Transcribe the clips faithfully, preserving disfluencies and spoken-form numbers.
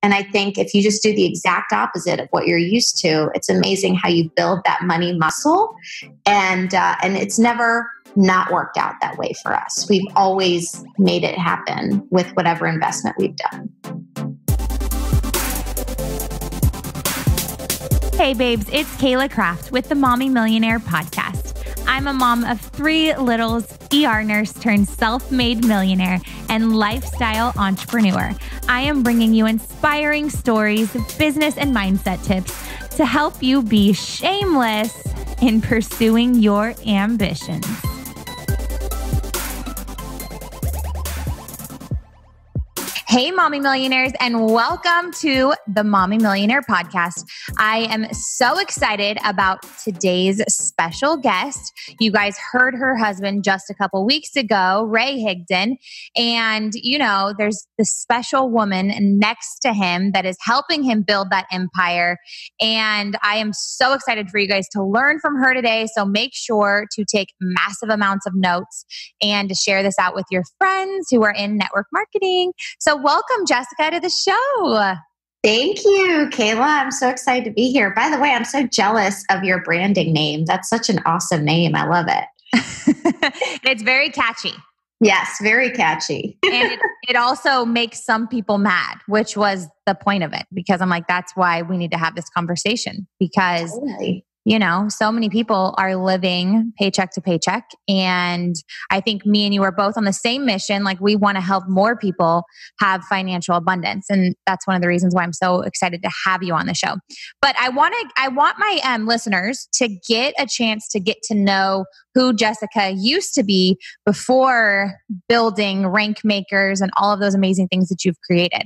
And I think if you just do the exact opposite of what you're used to, it's amazing how you build that money muscle. And uh, and it's never not worked out that way for us. We've always made it happen with whatever investment we've done. Hey babes, it's Kayla Kraft with the Mommy Millionaire Podcast. I'm a mom of three littles, E R nurse turned self-made millionaire, and lifestyle entrepreneur. I am bringing you inspiring stories, business and mindset tips to help you be shameless in pursuing your ambitions. Hey, Mommy Millionaires, and welcome to the Mommy Millionaire Podcast. I am so excited about today's special guest. You guys heard her husband just a couple weeks ago, Ray Higdon. And, you know, there's this special woman next to him that is helping him build that empire. And I am so excited for you guys to learn from her today. So make sure to take massive amounts of notes and to share this out with your friends who are in network marketing. So welcome, Jessica, to the show. Thank you, Kayla. I'm so excited to be here. By the way, I'm so jealous of your branding name. That's such an awesome name. I love it. It's very catchy. Yes, very catchy. And it, it also makes some people mad, which was the point of it. Because I'm like, that's why we need to have this conversation. Because, totally. You know, so many people are living paycheck to paycheck. And I think me and you are both on the same mission. Like, we want to help more people have financial abundance. And that's one of the reasons why I'm so excited to have you on the show. But I want to, I want my um, listeners to get a chance to get to know who Jessica used to be before building Rank Makers and all of those amazing things that you've created.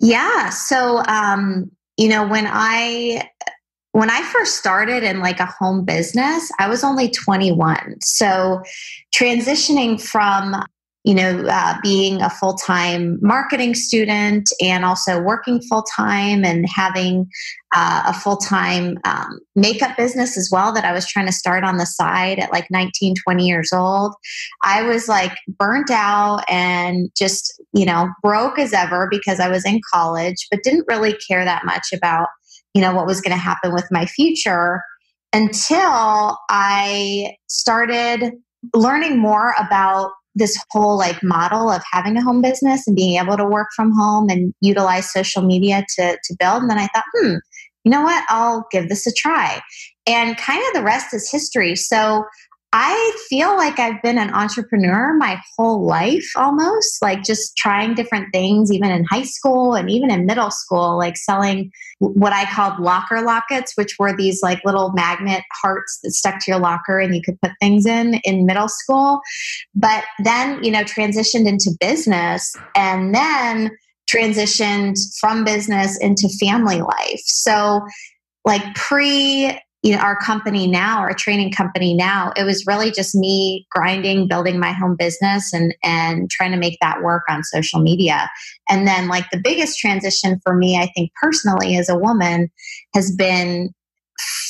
Yeah. So, um, you know, when I... When I first started in like a home business, I was only twenty-one. So transitioning from, you know, uh, being a full-time marketing student and also working full-time and having uh, a full-time um, makeup business as well that I was trying to start on the side at like nineteen, twenty years old, I was like burnt out and just, you know, broke as ever because I was in college, but didn't really care that much about you know, what was going to happen with my future until I started learning more about this whole like model of having a home business and being able to work from home and utilize social media to, to build. And then I thought, hmm, you know what, I'll give this a try. And kind of the rest is history. So I feel like I've been an entrepreneur my whole life almost, like just trying different things, even in high school and even in middle school, like selling what I called locker lockets, which were these like little magnet hearts that stuck to your locker and you could put things in in middle school. But then, you know, transitioned into business and then transitioned from business into family life. So like pre... You know, our company now, our training company now, it was really just me grinding, building my home business and, and trying to make that work on social media. And then like the biggest transition for me, I think personally as a woman, has been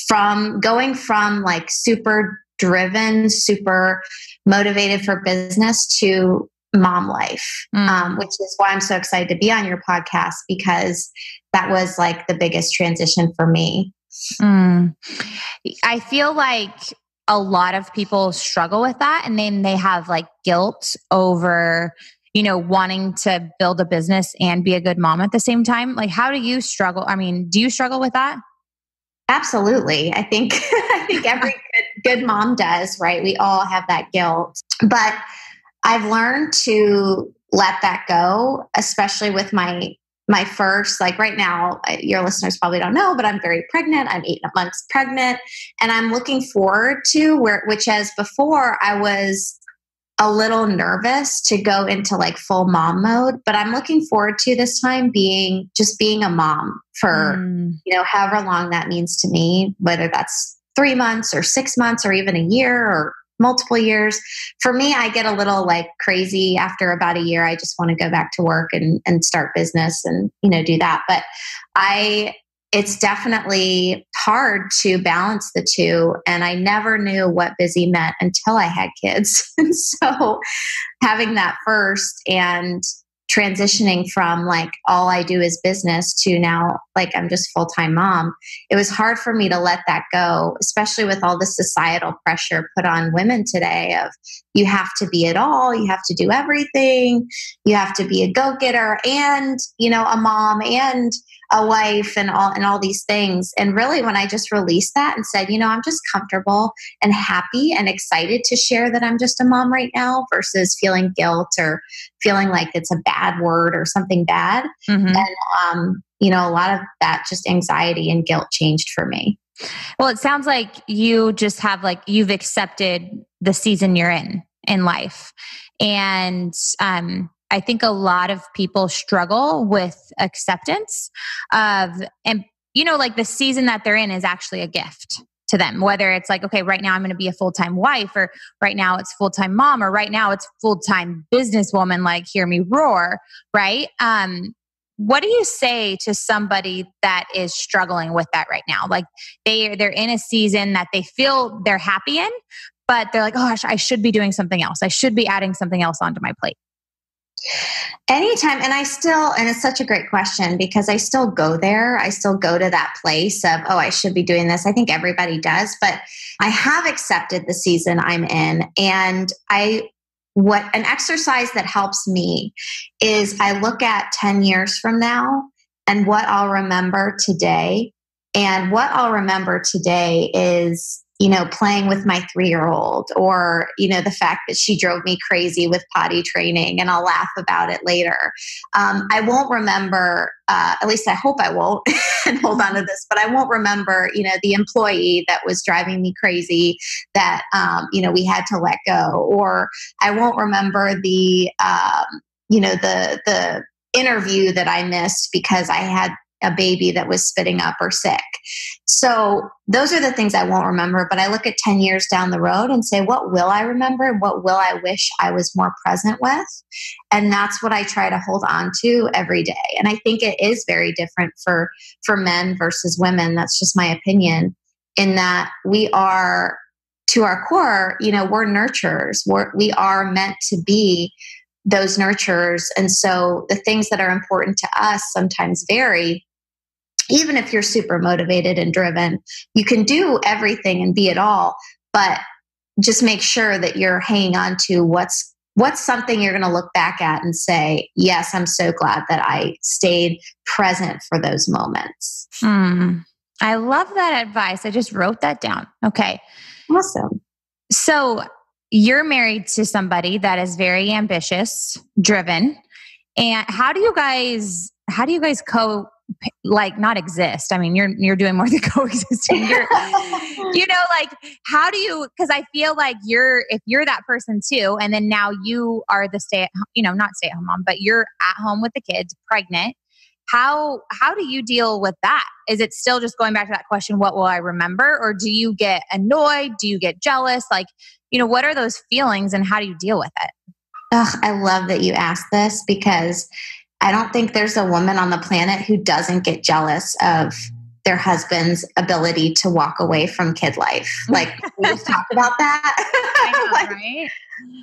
from going from like super driven, super motivated for business to mom life, mm. um, which is why I'm so excited to be on your podcast, because that was like the biggest transition for me. Mm. I feel like a lot of people struggle with that, and then they have like guilt over, you know, wanting to build a business and be a good mom at the same time. Like, how do you struggle? I mean, do you struggle with that? Absolutely. I think I think every good, good mom does, right? We all have that guilt. But I've learned to let that go, especially with my My first, like right now, your listeners probably don't know, but I'm very pregnant. I'm eight months pregnant, and I'm looking forward to where, which as before I was a little nervous to go into like full mom mode, but I'm looking forward to this time being, just being a mom for, mm. you know, however long that means to me, whether that's three months or six months or even a year or multiple years. For me, I get a little like crazy after about a year. I just want to go back to work and, and start business and, you know, do that. But I, it's definitely hard to balance the two. And I never knew what busy meant until I had kids. And so having that first and transitioning from like all I do is business to now like I'm just full-time mom, it was hard for me to let that go, especially with all the societal pressure put on women today of you have to be it all, you have to do everything, you have to be a go-getter and, you know, a mom and a wife and all and all these things. And really when I just released that and said, you know, I'm just comfortable and happy and excited to share that I'm just a mom right now versus feeling guilt or feeling like it's a bad word or something bad. Mm-hmm. And, um, you know, a lot of that just anxiety and guilt changed for me. Well, it sounds like you just have like, you've accepted the season you're in, in life. And, um, I think a lot of people struggle with acceptance of, and you know, like the season that they're in is actually a gift to them. Whether it's like, okay, right now I'm going to be a full-time wife, or right now it's full-time mom, or right now it's full-time businesswoman, like hear me roar, right? Um, what do you say to somebody that is struggling with that right now? Like they, they're in a season that they feel they're happy in, but they're like, oh, I should be doing something else. I should be adding something else onto my plate. Anytime. And I still, and it's such a great question because I still go there. I still go to that place of, oh, I should be doing this. I think everybody does, but I have accepted the season I'm in. And I, what an exercise that helps me is I look at ten years from now and what I'll remember today. And what I'll remember today is, you know, playing with my three-year-old or, you know, the fact that she drove me crazy with potty training and I'll laugh about it later. Um, I won't remember, uh, at least I hope I won't and hold on to this, but I won't remember, you know, the employee that was driving me crazy that, um, you know, we had to let go, or I won't remember the, um, you know, the, the interview that I missed because I had a baby that was spitting up or sick. So those are the things I won't remember, but I look at ten years down the road and say, what will I remember? And what will I wish I was more present with? And that's what I try to hold on to every day. And I think it is very different for, for men versus women. That's just my opinion, in that we are, to our core, you know, we're nurturers. We're, we are meant to be those nurturers. And so the things that are important to us sometimes vary. Even if you're super motivated and driven, you can do everything and be it all, but just make sure that you're hanging on to what's what's something you're going to look back at and say, yes, I'm so glad that I stayed present for those moments. Mm, I love that advice. I just wrote that down. Okay. Awesome. So you're married to somebody that is very ambitious, driven. And how do you guys, how do you guys co- like not exist? I mean, you're, you're doing more than coexisting. You're, you know, like how do you, cause I feel like you're, if you're that person too, and then now you are the stay at home, you know, not stay at home mom, but you're at home with the kids, pregnant. How, how do you deal with that? Is it still just going back to that question, what will I remember? Or do you get annoyed? Do you get jealous? Like, you know, what are those feelings and how do you deal with it? Ugh, I love that you asked this because I don't think there's a woman on the planet who doesn't get jealous of their husband's ability to walk away from kid life. Like we just talked about that. I know, like, right?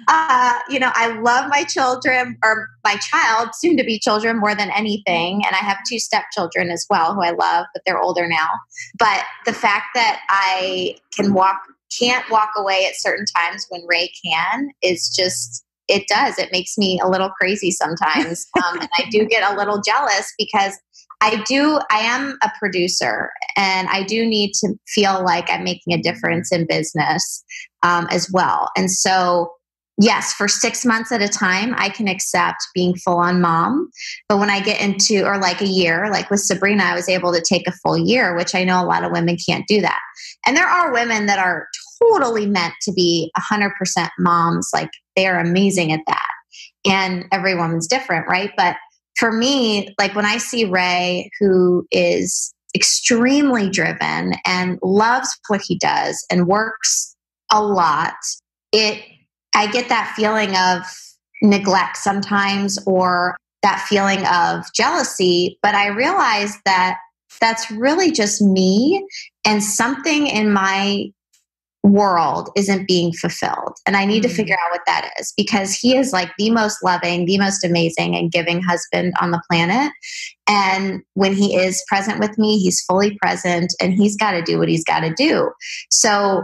Uh, you know, I love my children or my child, soon to be children, more than anything. And I have two stepchildren as well who I love, but they're older now. But the fact that I can walk, can't walk away at certain times when Ray can is just, it does. It makes me a little crazy sometimes. Um, and I do get a little jealous because I do, I am a producer and I do need to feel like I'm making a difference in business um, as well. And so yes, for six months at a time, I can accept being full on mom. But when I get into, or like a year, like with Sabrina, I was able to take a full year, which I know a lot of women can't do that. And there are women that are totally meant to be one hundred percent moms. Like they're amazing at that. And every woman's different, right? But for me, like when I see Ray, who is extremely driven and loves what he does and works a lot, it, I get that feeling of neglect sometimes or that feeling of jealousy. But I realize that that's really just me and something in my world isn't being fulfilled. And I need to figure out what that is, because he is like the most loving, the most amazing and giving husband on the planet. And when he is present with me, he's fully present and he's got to do what he's got to do. So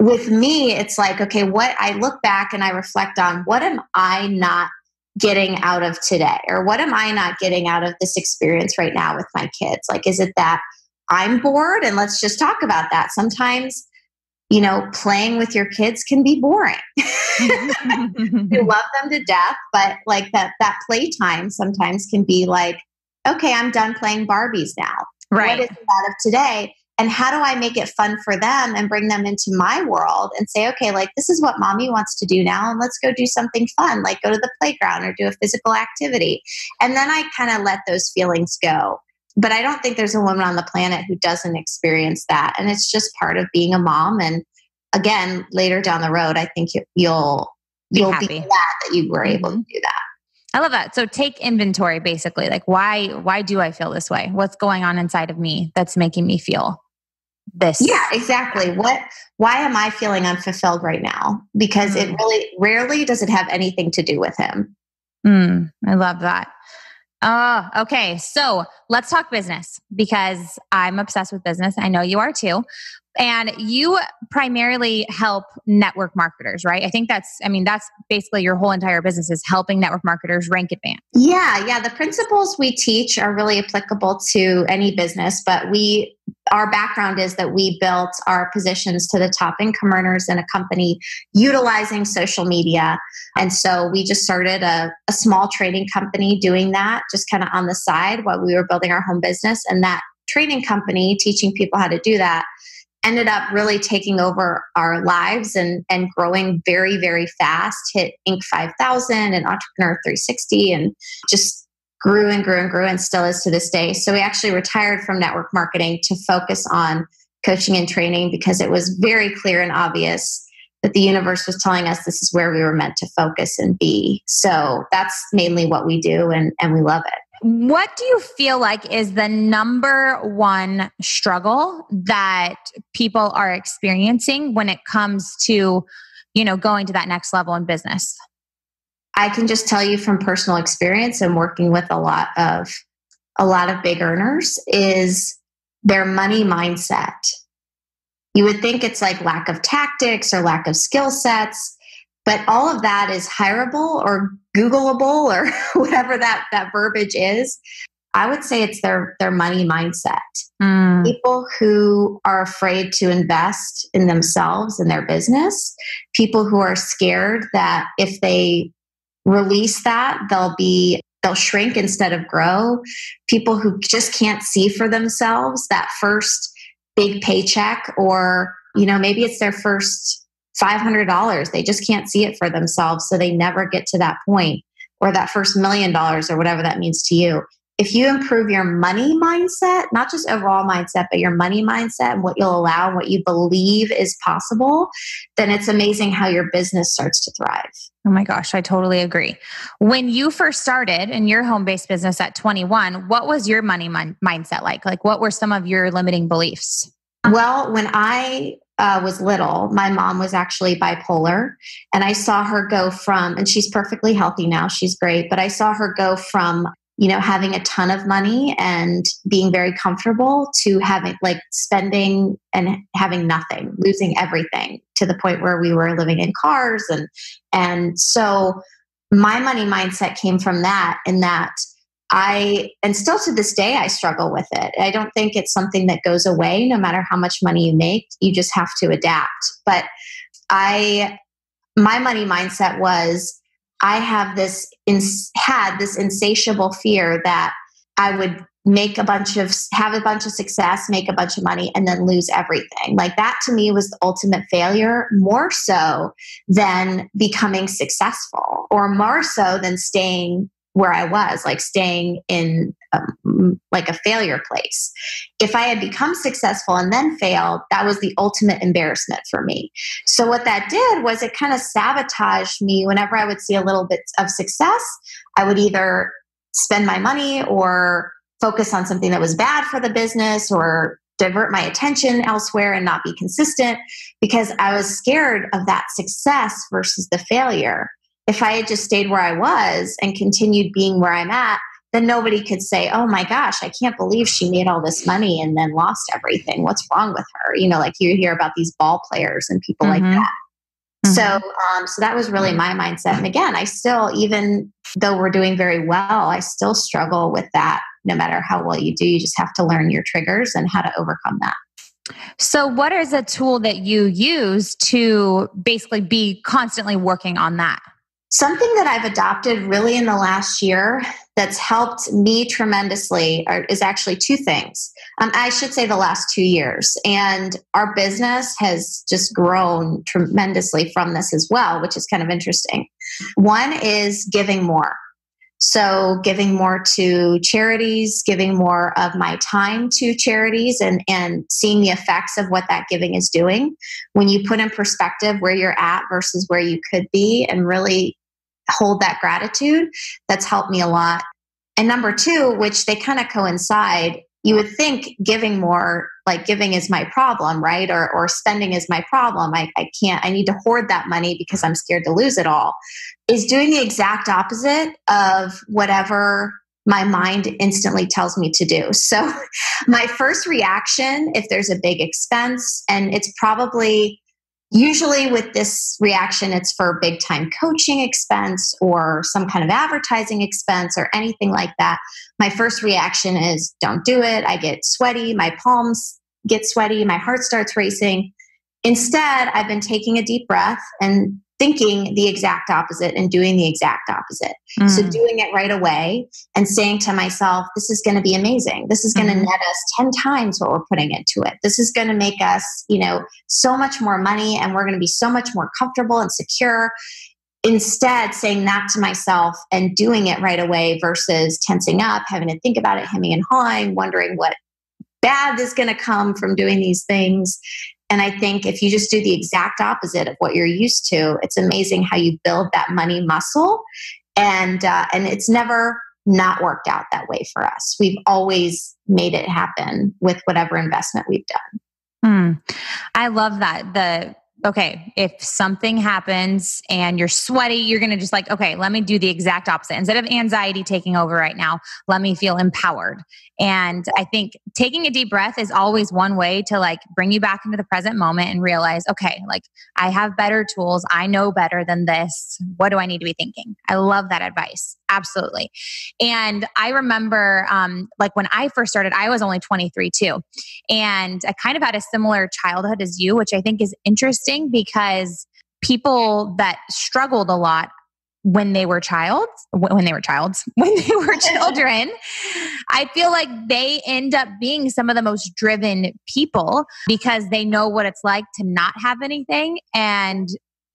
with me, it's like, okay, what I look back and I reflect on, what am I not getting out of today? Or what am I not getting out of this experience right now with my kids? Like, is it that I'm bored? And let's just talk about that. Sometimes, you know, playing with your kids can be boring. You love them to death, but like that, that playtime sometimes can be like, okay, I'm done playing Barbies now. Right. What is it out of today? And how do I make it fun for them and bring them into my world and say, okay, like this is what mommy wants to do now. And let's go do something fun, like go to the playground or do a physical activity. And then I kind of let those feelings go. But I don't think there's a woman on the planet who doesn't experience that. And it's just part of being a mom. And again, later down the road, I think you'll, you'll be, be glad that you were able to do that. I love that. So take inventory, basically. Like why, why do I feel this way? What's going on inside of me that's making me feel this? Yeah, exactly. What, why am I feeling unfulfilled right now? Because mm. it really rarely does it have anything to do with him. Mm, I love that. Oh, okay. So let's talk business, because I'm obsessed with business. I know you are too. And you primarily help network marketers, right? I think that's, I mean, that's basically your whole entire business is helping network marketers rank advance. Yeah. Yeah. The principles we teach are really applicable to any business, but we, our background is that we built our positions to the top income earners in a company utilizing social media. And so we just started a, a small training company doing that just kind of on the side while we were building our home business. And that training company teaching people how to do that ended up really taking over our lives and, and growing very, very fast, hit Inc five thousand and Entrepreneur three sixty and just grew and grew and grew and still is to this day. So we actually retired from network marketing to focus on coaching and training because it was very clear and obvious that the universe was telling us this is where we were meant to focus and be. So that's mainly what we do, and, and we love it. What do you feel like is the number one struggle that people are experiencing when it comes to, you know, going to that next level in business? I can just tell you from personal experience and working with a lot of a lot of big earners is their money mindset. You would think it's like lack of tactics or lack of skill sets, but all of that is hireable or Googleable or whatever that, that verbiage is. I would say it's their, their money mindset. Mm. People who are afraid to invest in themselves and their business, people who are scared that if they release that, they'll be, they'll shrink instead of grow. People who just can't see for themselves that first big paycheck, or, you know, maybe it's their first five hundred dollars. They just can't see it for themselves. So they never get to that point, or that first million dollars or whatever that means to you. If you improve your money mindset, not just overall mindset, but your money mindset and what you'll allow, what you believe is possible, then it's amazing how your business starts to thrive. Oh my gosh, I totally agree. When you first started in your home-based business at twenty-one, what was your money min- mindset like? Like what were some of your limiting beliefs? Well, when I uh, was little, my mom was actually bipolar, and I saw her go from, and she's perfectly healthy now, she's great, but I saw her go from, you know, having a ton of money and being very comfortable to having like spending and having nothing, losing everything to the point where we were living in cars. And, and so my money mindset came from that, in that I, and still to this day, I struggle with it. I don't think it's something that goes away no matter how much money you make, you just have to adapt. But I, my money mindset was, I have this ins- had this insatiable fear that I would make a bunch of have a bunch of success, make a bunch of money, and then lose everything. Like that to me was the ultimate failure, more so than becoming successful, or more so than staying where I was, like staying in um, like a failure place. If I had become successful and then failed, that was the ultimate embarrassment for me. So what that did was it kind of sabotaged me. Whenever I would see a little bit of success, I would either spend my money or focus on something that was bad for the business, or divert my attention elsewhere and not be consistent because I was scared of that success versus the failure. If I had just stayed where I was and continued being where I'm at, then nobody could say, oh my gosh, I can't believe she made all this money and then lost everything. What's wrong with her? You know, like you hear about these ball players and people mm-hmm. like that. Mm-hmm. So, um, so that was really my mindset. And again, I still, even though we're doing very well, I still struggle with that. No matter how well you do, you just have to learn your triggers and how to overcome that. So what is a tool that you use to basically be constantly working on that? Something that I've adopted really in the last year that's helped me tremendously are, is actually two things. Um, I should say the last two years. And our business has just grown tremendously from this as well, which is kind of interesting. One is giving more. So giving more to charities, giving more of my time to charities and, and seeing the effects of what that giving is doing. When you put in perspective where you're at versus where you could be and really hold that gratitude, that's helped me a lot. And number two, which they kind of coincide, you would think giving more, like giving is my problem, right? Or or spending is my problem. I, I can't, I need to hoard that money because I'm scared to lose it all. Is doing the exact opposite of whatever my mind instantly tells me to do. So my first reaction, if there's a big expense, and it's probably usually with this reaction, it's for big time coaching expense or some kind of advertising expense or anything like that. My first reaction is don't do it. I get sweaty. My palms get sweaty. My heart starts racing. Instead, I've been taking a deep breath and thinking the exact opposite and doing the exact opposite. Mm. So doing it right away and saying to myself, this is going to be amazing. This is going to mm. net us ten times what we're putting into it. This is going to make us, you know, so much more money and we're going to be so much more comfortable and secure. Instead, saying that to myself and doing it right away versus tensing up, having to think about it, hemming and hawing, wondering what bad is going to come from doing these things. And I think if you just do the exact opposite of what you're used to, it's amazing how you build that money muscle. And uh, and it's never not worked out that way for us. We've always made it happen with whatever investment we've done. Mm. I love that. The okay, if something happens and you're sweaty, you're going to just like, okay, let me do the exact opposite. Instead of anxiety taking over right now, let me feel empowered. And I think taking a deep breath is always one way to like bring you back into the present moment and realize, okay, like I have better tools. I know better than this. What do I need to be thinking? I love that advice. Absolutely. And I remember um, like when I first started, I was only twenty-three too. And I kind of had a similar childhood as you, which I think is interesting because people that struggled a lot when they were childs, when they were childs, when they were children, I feel like they end up being some of the most driven people because they know what it's like to not have anything. And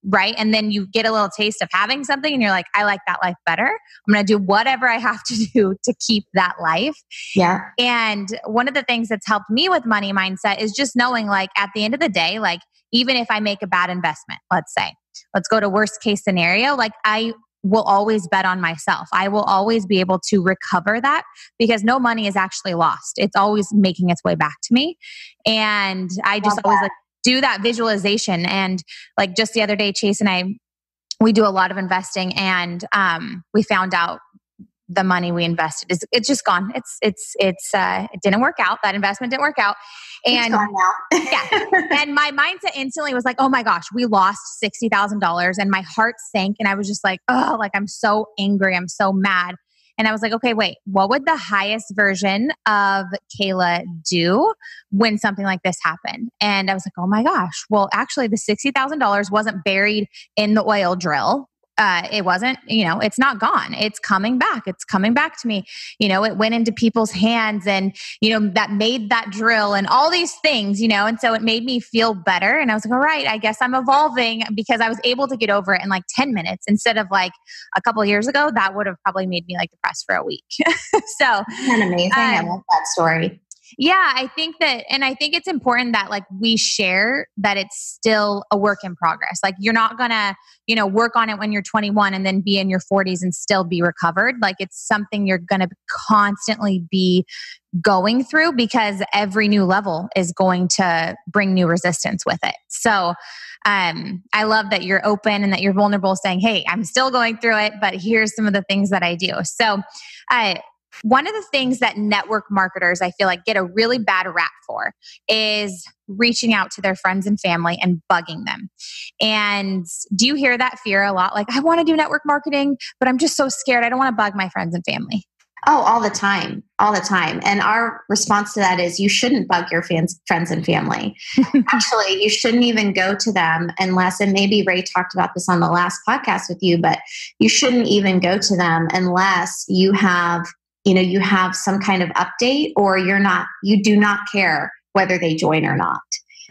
right. And then you get a little taste of having something and you're like, I like that life better. I'm going to do whatever I have to do to keep that life. Yeah. And one of the things that's helped me with money mindset is just knowing like at the end of the day, like even if I make a bad investment, let's say, let's go to worst case scenario. Like I will always bet on myself. I will always be able to recover that because no money is actually lost. It's always making its way back to me. And I just always like do that visualization. And like just the other day, Chase and I, we do a lot of investing and um, we found out the money we invested is it's just gone. It's it's it's uh, it didn't work out. That investment didn't work out. And yeah, and my mindset instantly was like, oh my gosh, we lost sixty thousand dollars, and my heart sank, and I was just like, oh, like I'm so angry, I'm so mad, and I was like, okay, wait, what would the highest version of Kayla do when something like this happened? And I was like, oh my gosh, well, actually, the sixty thousand dollars wasn't buried in the oil drill. Uh, it wasn't, you know, it's not gone. It's coming back. It's coming back to me. You know, it went into people's hands and, you know, that made that drill and all these things, you know, and so it made me feel better. And I was like, all right, I guess I'm evolving because I was able to get over it in like ten minutes instead of like a couple of years ago, that would have probably made me like depressed for a week. So, isn't that amazing? Um, I love that story. Yeah, I think that, and I think it's important that like we share that it's still a work in progress. Like you're not gonna, you know, work on it when you're twenty-one and then be in your forties and still be recovered. Like it's something you're gonna constantly be going through because every new level is going to bring new resistance with it. So um, I love that you're open and that you're vulnerable saying, hey, I'm still going through it, but here's some of the things that I do. So I, uh, one of the things that network marketers, I feel like, get a really bad rap for is reaching out to their friends and family and bugging them. And do you hear that fear a lot? Like, I want to do network marketing, but I'm just so scared. I don't want to bug my friends and family. Oh, all the time, all the time. And our response to that is you shouldn't bug your fans, friends and family. Actually, you shouldn't even go to them unless, and maybe Ray talked about this on the last podcast with you, but you shouldn't even go to them unless you have you know, you have some kind of update or you're not, you do not care whether they join or not.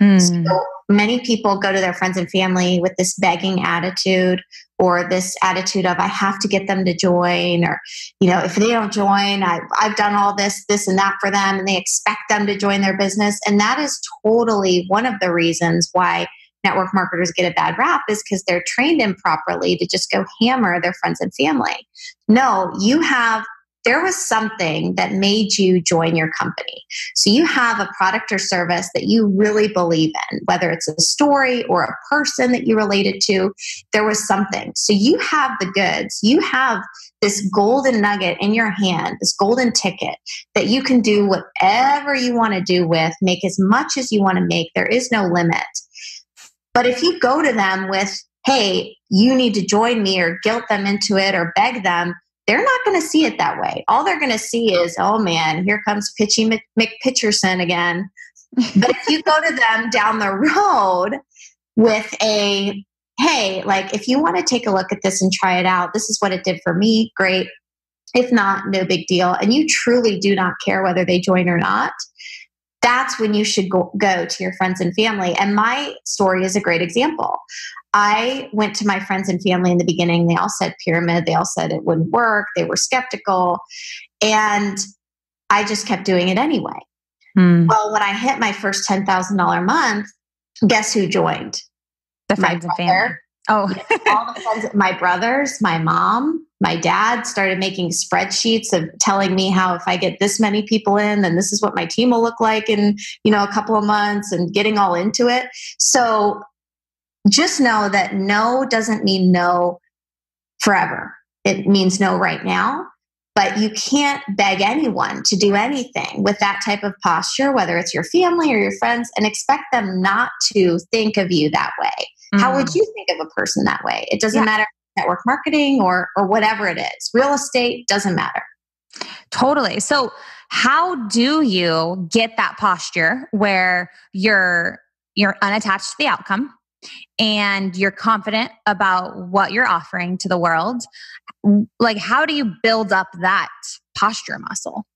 Mm. So many people go to their friends and family with this begging attitude or this attitude of, I have to get them to join, or, you know, if they don't join, I, I've done all this, this and that for them, and they expect them to join their business. And that is totally one of the reasons why network marketers get a bad rap, is because they're trained improperly to just go hammer their friends and family. No, you have there was something that made you join your company. So you have a product or service that you really believe in, whether it's a story or a person that you related to, there was something. So you have the goods. You have this golden nugget in your hand, this golden ticket that you can do whatever you want to do with, make as much as you want to make. There is no limit. But if you go to them with, hey, you need to join me, or guilt them into it or beg them, they're not going to see it that way. All they're going to see is, oh man, here comes Pitchy McPitcherson again. But if you go to them down the road with a, hey, like if you want to take a look at this and try it out, this is what it did for me, great. If not, no big deal. And you truly do not care whether they join or not. That's when you should go, go to your friends and family. And my story is a great example. I went to my friends and family in the beginning. They all said pyramid. They all said it wouldn't work. They were skeptical. And I just kept doing it anyway. Mm. Well, when I hit my first ten thousand dollars a month, guess who joined? The friends and family. Oh, all the friends, my brothers, my mom, my dad started making spreadsheets of telling me how if I get this many people in, then this is what my team will look like in, you know, a couple of months, and getting all into it. So just know that no doesn't mean no forever. It means no right now, but you can't beg anyone to do anything with that type of posture, whether it's your family or your friends, and expect them not to think of you that way. How would you think of a person that way? It doesn't yeah. matter if it's network marketing or or whatever it is. Real estate, doesn't matter. Totally. So how do you get that posture where you're you're unattached to the outcome and you're confident about what you're offering to the world? Like, how do you build up that posture muscle?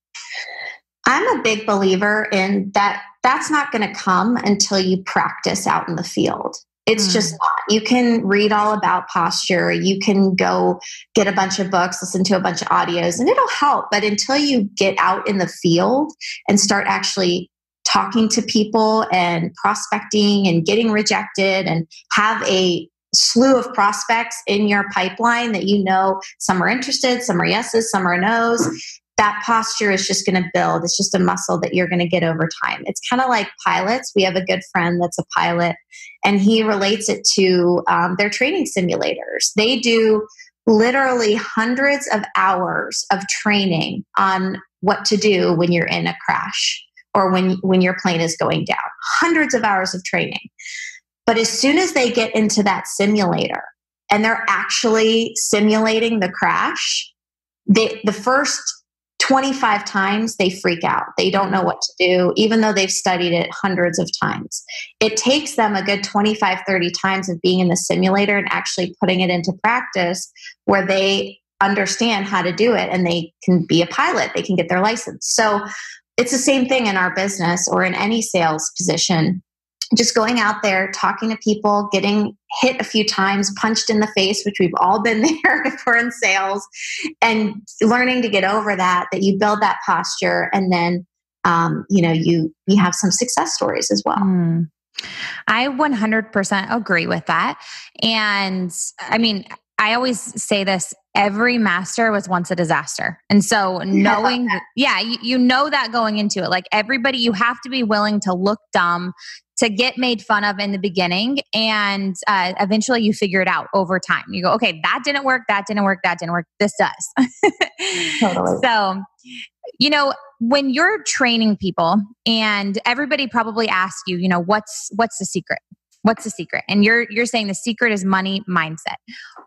I'm a big believer in that that's not going to come until you practice out in the field. It's just not. You can read all about posture. You can go get a bunch of books, listen to a bunch of audios, and it'll help. But until you get out in the field and start actually talking to people and prospecting and getting rejected and have a slew of prospects in your pipeline that you know some are interested, some are yeses, some are noes, that posture is just going to build. It's just a muscle that you're going to get over time. It's kind of like pilots. We have a good friend that's a pilot, and he relates it to um, their training simulators. They do literally hundreds of hours of training on what to do when you're in a crash or when, when your plane is going down. Hundreds of hours of training. But as soon as they get into that simulator and they're actually simulating the crash, they, the first twenty-five times they freak out. They don't know what to do, even though they've studied it hundreds of times. It takes them a good twenty-five, thirty times of being in the simulator and actually putting it into practice where they understand how to do it and they can be a pilot. They can get their license. So it's the same thing in our business or in any sales position. Just going out there, talking to people, getting hit a few times, punched in the face, which we've all been there if we're in sales, and learning to get over that, that you build that posture. And then um, you know, you, you have some success stories as well. Mm. I one hundred percent agree with that. And I mean, I always say this, every master was once a disaster. And so knowing, yeah, you, you know that going into it, like everybody, you have to be willing to look dumb, to get made fun of in the beginning. And uh, eventually you figure it out over time. You go, okay, that didn't work. That didn't work. That didn't work. This does. Totally. So, you know, when you're training people and everybody probably asks you, you know, what's, what's the secret? What's the secret? And you're, you're saying the secret is money mindset.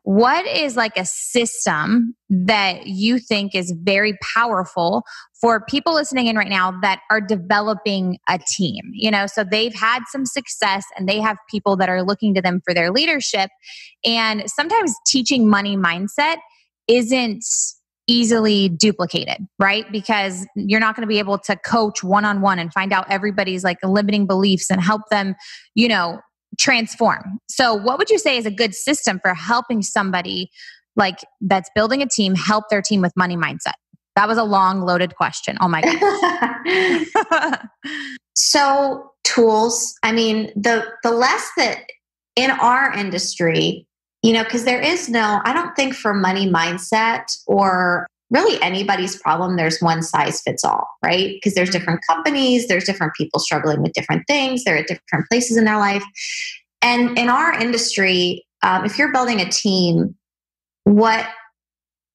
What is like a system that you think is very powerful for people listening in right now that are developing a team? You know, so they've had some success and they have people that are looking to them for their leadership. And sometimes teaching money mindset isn't easily duplicated, right? Because you're not going to be able to coach one-on-one and find out everybody's like limiting beliefs and help them, you know, transform. So what would you say is a good system for helping somebody like that's building a team, help their team with money mindset? That was a long loaded question. Oh my gosh. So tools, I mean, the, the less that in our industry, you know, cause there is no, I don't think for money mindset or really anybody's problem, there's one size fits all, right? Because there's different companies, there's different people struggling with different things, they're at different places in their life. And in our industry, um, if you're building a team, what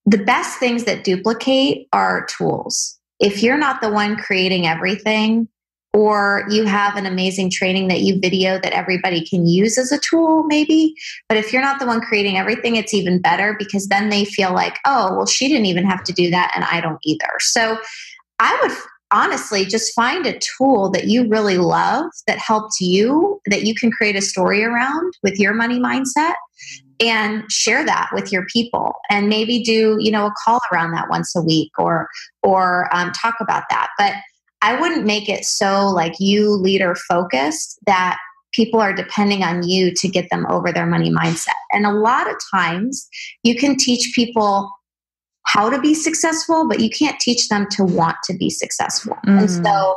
the best things that duplicate are tools. If you're not the one creating everything, or you have an amazing training that you video that everybody can use as a tool maybe. But if you're not the one creating everything, it's even better because then they feel like, oh, well, she didn't even have to do that and I don't either. So I would honestly just find a tool that you really love that helped you, that you can create a story around with your money mindset and share that with your people and maybe do, you know, a call around that once a week or, or um, talk about that. But I wouldn't make it so like you leader focused that people are depending on you to get them over their money mindset. And a lot of times you can teach people how to be successful, but you can't teach them to want to be successful. Mm. And so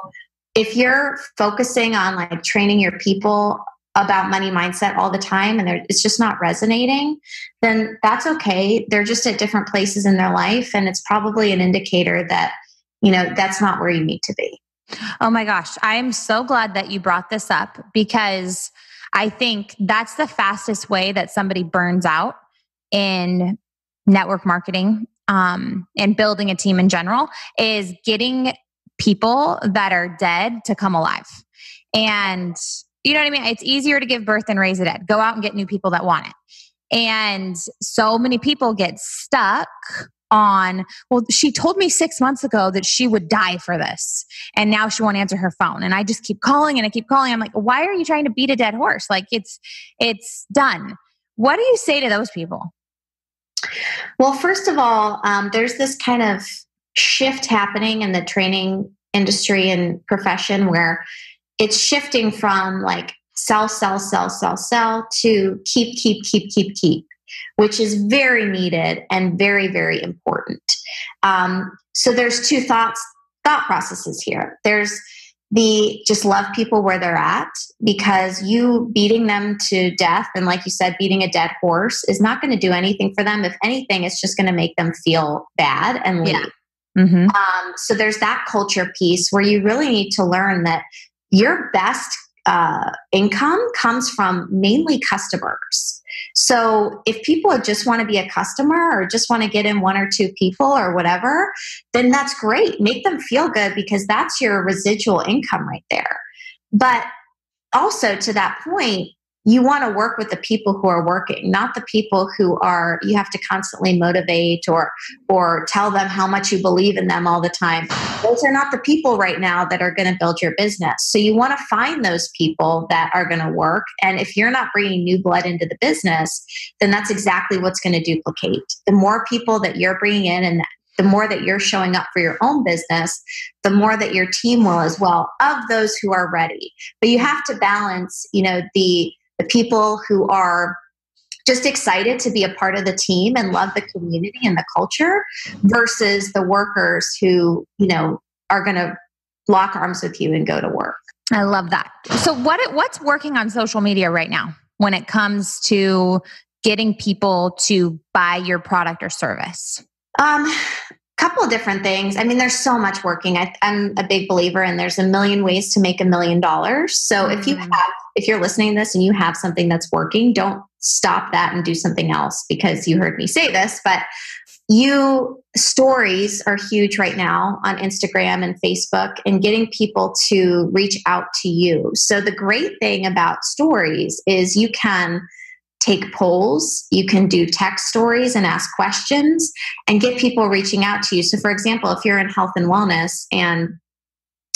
if you're focusing on like training your people about money mindset all the time and it's just not resonating, then that's okay. They're just at different places in their life. And it's probably an indicator that, you know, that's not where you need to be. Oh my gosh. I'm so glad that you brought this up because I think that's the fastest way that somebody burns out in network marketing um, and building a team in general is getting people that are dead to come alive. And you know what I mean? It's easier to give birth than raise the dead. Go out and get new people that want it. And so many people get stuck on, well, she told me six months ago that she would die for this. And now she won't answer her phone. And I just keep calling and I keep calling. I'm like, why are you trying to beat a dead horse? Like it's, it's done. What do you say to those people? Well, first of all, um, there's this kind of shift happening in the training industry and profession where it's shifting from like sell, sell, sell, sell, sell to keep, keep, keep, keep, keep. Which is very needed and very, very important. Um, so there's two thoughts, thought processes here. There's the just love people where they're at because you beating them to death and like you said, beating a dead horse is not going to do anything for them. If anything, it's just going to make them feel bad and leave. Yeah. Mm-hmm. Um, so there's that culture piece where you really need to learn that your best uh, income comes from mainly customers. So if people just want to be a customer or just want to get in one or two people or whatever, then that's great. Make them feel good because that's your residual income right there. But also to that point, you want to work with the people who are working, not the people who are, you have to constantly motivate or, or tell them how much you believe in them all the time. Those are not the people right now that are going to build your business. So you want to find those people that are going to work. And if you're not bringing new blood into the business, then that's exactly what's going to duplicate. The more people that you're bringing in and the more that you're showing up for your own business, the more that your team will as well of those who are ready. But you have to balance, you know, the, the people who are just excited to be a part of the team and love the community and the culture versus the workers who, you know, are going to lock arms with you and go to work. I love that. So what what's working on social media right now when it comes to getting people to buy your product or service? Um, couple of different things. I mean, there's so much working. I, I'm a big believer in there's a million ways to make a million dollars. So mm-hmm. if you have, if you're listening to this and you have something that's working, don't stop that and do something else, because you heard me say this, but you stories are huge right now on Instagram and Facebook and getting people to reach out to you. So the great thing about stories is you can take polls, you can do text stories and ask questions and get people reaching out to you. So for example, if you're in health and wellness and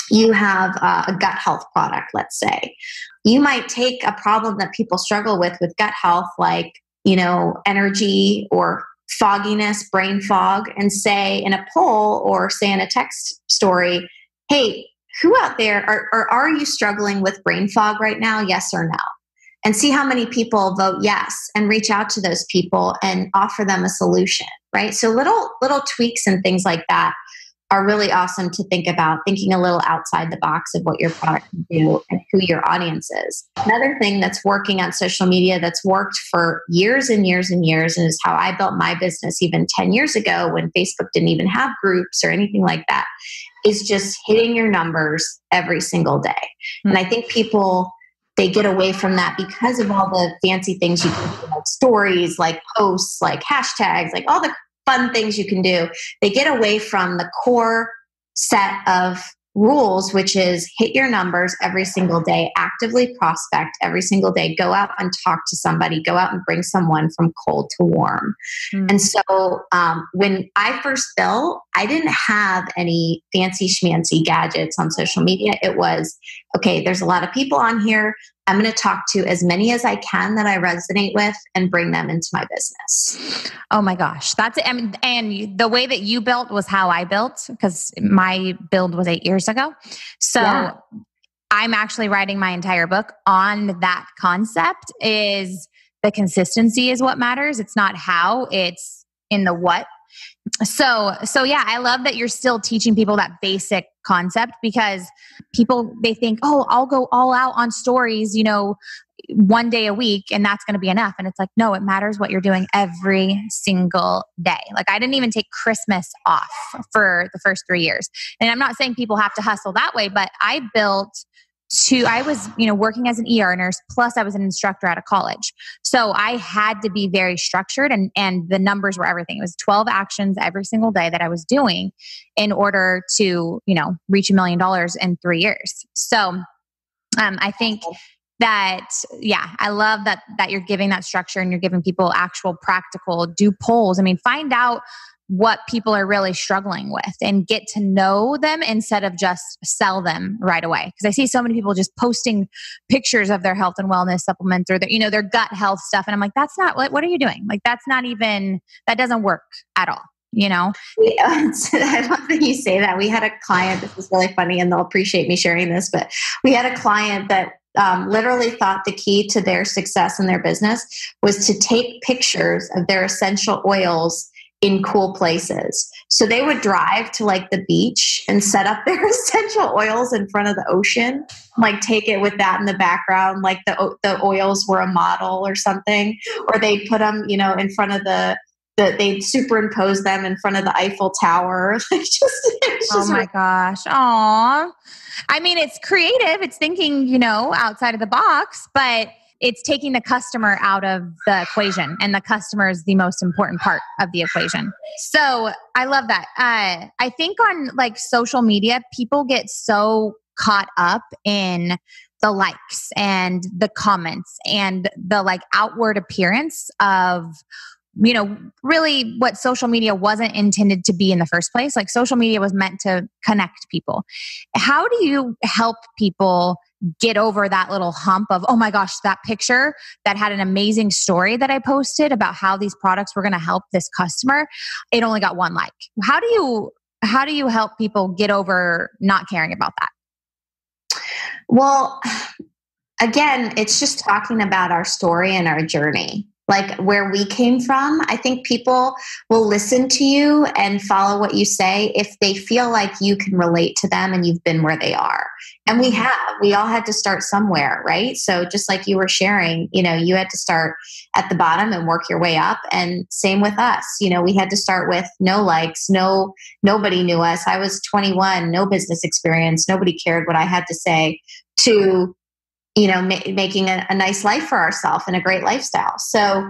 you have a gut health product, let's say, you might take a problem that people struggle with, with gut health, like, you know, energy or fogginess, brain fog, and say in a poll or say in a text story, hey, who out there are, or are you struggling with brain fog right now? Yes or no? And see how many people vote yes and reach out to those people and offer them a solution, right? So little little tweaks and things like that are really awesome to think about, thinking a little outside the box of what your product can do and who your audience is. Another thing that's working on social media that's worked for years and years and years and is how I built my business even ten years ago when Facebook didn't even have groups or anything like that, is just hitting your numbers every single day. Mm-hmm. And I think people... they get away from that because of all the fancy things you can do, like stories, like posts, like hashtags, like all the fun things you can do. They get away from the core set of rules, which is hit your numbers every single day, actively prospect every single day, go out and talk to somebody, go out and bring someone from cold to warm. Mm. And so um, when I first built, I didn't have any fancy schmancy gadgets on social media. It was, okay, there's a lot of people on here. I'm going to talk to as many as I can that I resonate with and bring them into my business. Oh my gosh. That's it. And, and the way that you built was how I built, because my build was eight years ago. So yeah. I'm actually writing my entire book on that concept. Is the consistency is what matters. It's not how, it's in the what. So, so yeah, I love that you're still teaching people that basic concept, because people, they think, oh, I'll go all out on stories, you know, one day a week and that's going to be enough. And it's like, no, it matters what you're doing every single day. Like I didn't even take Christmas off for the first three years. And I'm not saying people have to hustle that way, but I built to, I was, you know, working as an E R nurse, plus I was an instructor out of college. So I had to be very structured, and, and the numbers were everything. It was twelve actions every single day that I was doing in order to, you know, reach a million dollars in three years. So um, I think that, yeah, I love that, that you're giving that structure and you're giving people actual practical, do polls. I mean, find out what people are really struggling with and get to know them instead of just sell them right away. Because I see so many people just posting pictures of their health and wellness supplements or their, you know, their gut health stuff. And I'm like, that's not, what, what are you doing? Like, that's not even, that doesn't work at all. You know? Yeah, I love that you say that. We had a client, this is really funny and they'll appreciate me sharing this, but we had a client that Um, literally thought the key to their success in their business was to take pictures of their essential oils in cool places. So they would drive to like the beach and set up their essential oils in front of the ocean, like take it with that in the background, like the the oils were a model or something, or they put them, you know, in front of the that they superimpose them in front of the Eiffel Tower. just, just oh my gosh. Aw. I mean, it's creative. It's thinking, you know, outside of the box, but it's taking the customer out of the equation, and the customer is the most important part of the equation. So I love that. Uh, I think on like social media, people get so caught up in the likes and the comments and the like outward appearance of, you know, really what social media wasn't intended to be in the first place. Like social media was meant to connect people. How do you help people get over that little hump of, oh my gosh, that picture that had an amazing story that I posted about how these products were going to help this customer, it only got one like? How do you, how do you help people get over not caring about that? Well, again, it's just talking about our story and our journey. like where we came from. I think people will listen to you and follow what you say if they feel like you can relate to them and you've been where they are. And we have, we all had to start somewhere, right? So just like you were sharing, you know, you had to start at the bottom and work your way up. And same with us, you know, we had to start with no likes, no, nobody knew us. I was twenty-one, no business experience. Nobody cared what I had to say to, you know, ma- making a, a nice life for ourselves and a great lifestyle. So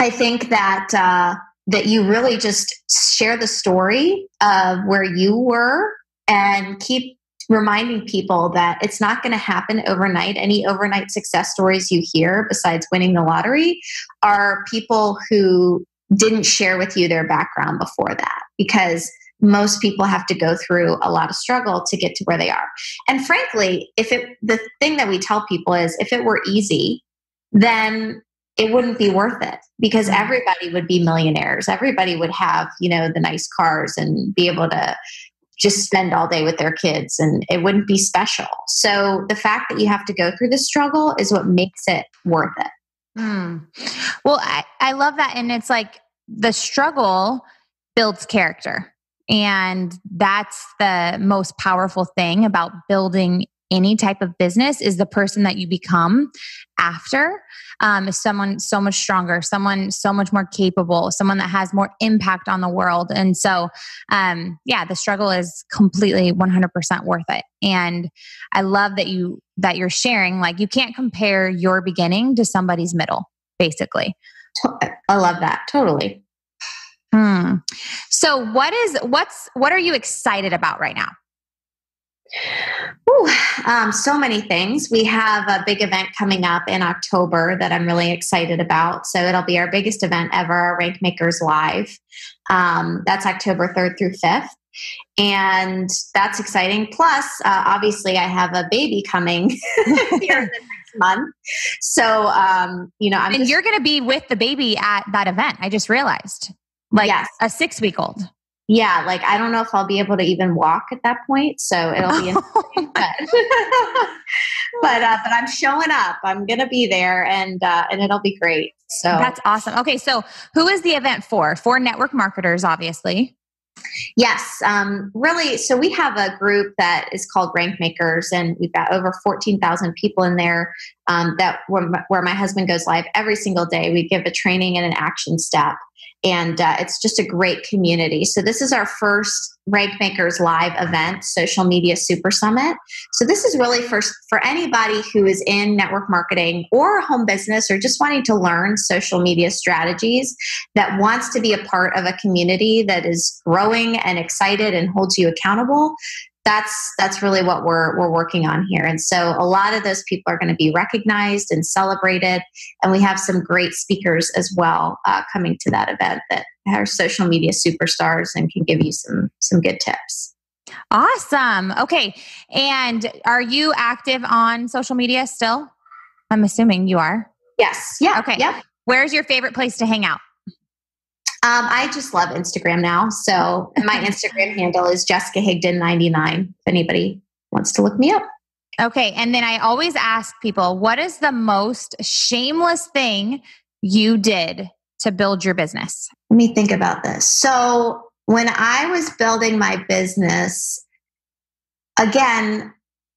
I think that, uh, that you really just share the story of where you were and keep reminding people that it's not going to happen overnight. Any overnight success stories you hear, besides winning the lottery, are people who didn't share with you their background before that, because most people have to go through a lot of struggle to get to where they are. And frankly, if it, the thing that we tell people is if it were easy, then it wouldn't be worth it, because everybody would be millionaires. Everybody would have, you know, the nice cars and be able to just spend all day with their kids, and it wouldn't be special. So the fact that you have to go through the struggle is what makes it worth it. Mm. Well, I, I love that. And it's like the struggle builds character. And that's the most powerful thing about building any type of business, is the person that you become after um, is someone so much stronger, someone so much more capable, someone that has more impact on the world. And so, um, yeah, the struggle is completely one hundred percent worth it. And I love that you, that you're sharing, like you can't compare your beginning to somebody's middle, basically. I love that. Totally. Hmm. So what is, what's, what are you excited about right now? Ooh, um, so many things. We have a big event coming up in October that I'm really excited about. So it'll be our biggest event ever, Rank Makers Live. Um, that's October third through fifth. And that's exciting. Plus, uh, obviously, I have a baby coming here in the next month. So, um, you know, I'm and just- you're going to be with the baby at that event. I just realized, like yes. a six-week-old. Yeah, like I don't know if I'll be able to even walk at that point, so it'll be interesting. but but, uh, but I'm showing up. I'm gonna be there, and uh, and it'll be great. So that's awesome. Okay, so who is the event for? For network marketers, obviously. Yes, um, really. So we have a group that is called Rank Makers, and we've got over fourteen thousand people in there um, that where my, where my husband goes live every single day. We give a training and an action step, and uh, it's just a great community. So this is our first Rank Makers Live event, Social Media Super Summit. So this is really for, for anybody who is in network marketing or home business, or just wanting to learn social media strategies, that wants to be a part of a community that is growing and excited and holds you accountable. That's that's really what we're we're working on here. And so a lot of those people are going to be recognized and celebrated. And we have some great speakers as well uh, coming to that event that are social media superstars and can give you some some good tips. Awesome. Okay. And are you active on social media still? I'm assuming you are. Yes. Yeah. Okay. Yeah. Where's your favorite place to hang out? Um, I just love Instagram now. So my Instagram handle is Jessica Higdon ninety-nine, if anybody wants to look me up. Okay. And then I always ask people, what is the most shameless thing you did to build your business? Let me think about this. So when I was building my business, again,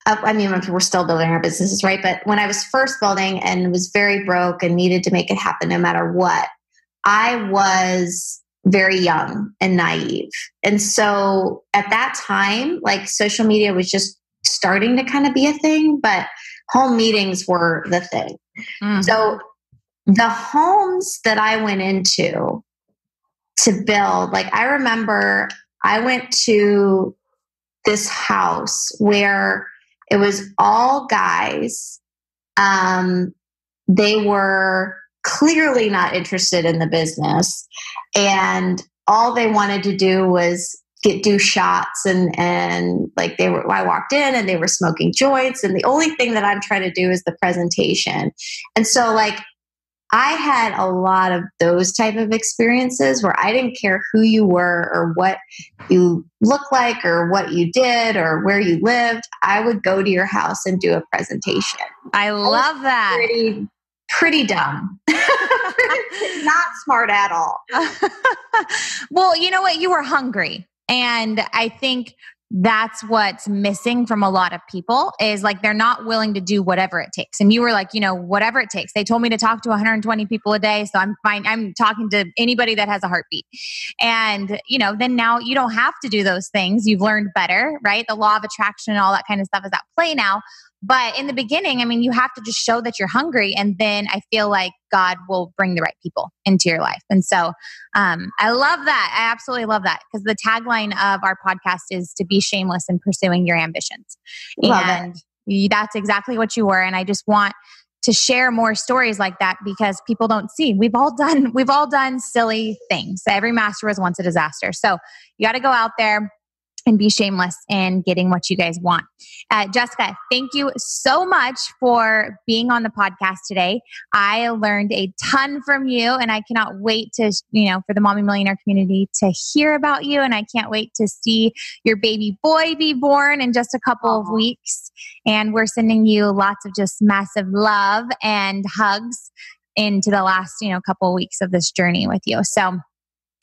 I mean, we're still building our businesses, right? But when I was first building and was very broke and needed to make it happen no matter what, I was very young and naive. And so at that time, like social media was just starting to kind of be a thing, but home meetings were the thing. Mm. So the homes that I went into to build, like I remember I went to this house where it was all guys. Um, they were clearly not interested in the business, and all they wanted to do was get do shots and and like they were I walked in and they were smoking joints, and the only thing that I'm trying to do is the presentation. And so like I had a lot of those type of experiences where I didn't care who you were or what you looked like or what you did or where you lived. I would go to your house and do a presentation. I love that. Pretty pretty dumb. Not smart at all. Well, you know what? You were hungry. And I think that's what's missing from a lot of people is like, they're not willing to do whatever it takes. And you were like, you know, whatever it takes. They told me to talk to one hundred twenty people a day. So I'm fine. I'm talking to anybody that has a heartbeat. And, you know, then now you don't have to do those things. You've learned better, right? The law of attraction and all that kind of stuff is at play now. But in the beginning, I mean, you have to just show that you're hungry. And then I feel like God will bring the right people into your life. And so um, I love that. I absolutely love that. Because the tagline of our podcast is to be shameless in pursuing your ambitions. Love and it. That's exactly what you were. And I just want to share more stories like that because people don't see. We've all done, we've all done silly things. Every master was once a disaster. So you got to go out there and be shameless in getting what you guys want. Uh, Jessica, thank you so much for being on the podcast today. I learned a ton from you, and I cannot wait to, you know, for the Mommy Millionaire community to hear about you. And I can't wait to see your baby boy be born in just a couple of weeks. And we're sending you lots of just massive love and hugs into the last, you know, couple of weeks of this journey with you. So.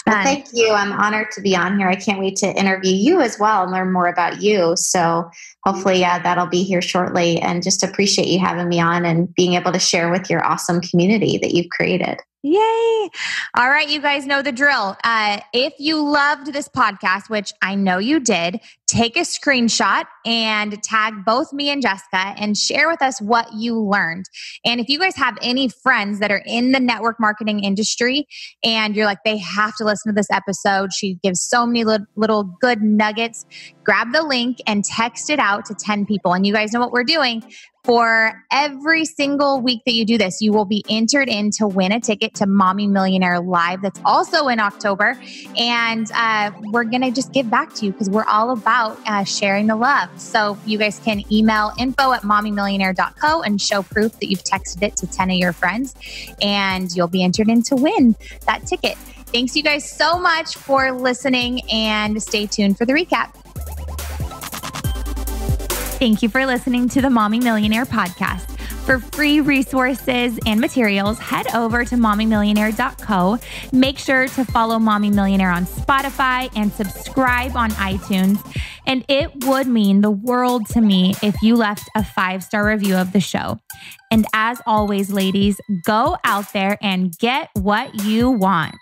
Well, thank you. I'm honored to be on here. I can't wait to interview you as well and learn more about you. So hopefully yeah, that'll be here shortly, and just appreciate you having me on and being able to share with your awesome community that you've created. Yay. All right. You guys know the drill. Uh, if you loved this podcast, which I know you did, take a screenshot and tag both me and Jessica and share with us what you learned. And if you guys have any friends that are in the network marketing industry and you're like, they have to listen to this episode, she gives so many little, little good nuggets, grab the link and text it out to ten people. And you guys know what we're doing. For every single week that you do this, you will be entered in to win a ticket to Mommy Millionaire Live. That's also in October. And uh, we're going to just give back to you because we're all about uh, sharing the love. So you guys can email info at mommy millionaire dot co and show proof that you've texted it to ten of your friends. And you'll be entered in to win that ticket. Thanks you guys so much for listening, and stay tuned for the recap. Thank you for listening to the Mommy Millionaire Podcast. For free resources and materials, head over to mommy millionaire dot co. Make sure to follow Mommy Millionaire on Spotify and subscribe on iTunes. And it would mean the world to me if you left a five-star review of the show. And as always, ladies, go out there and get what you want.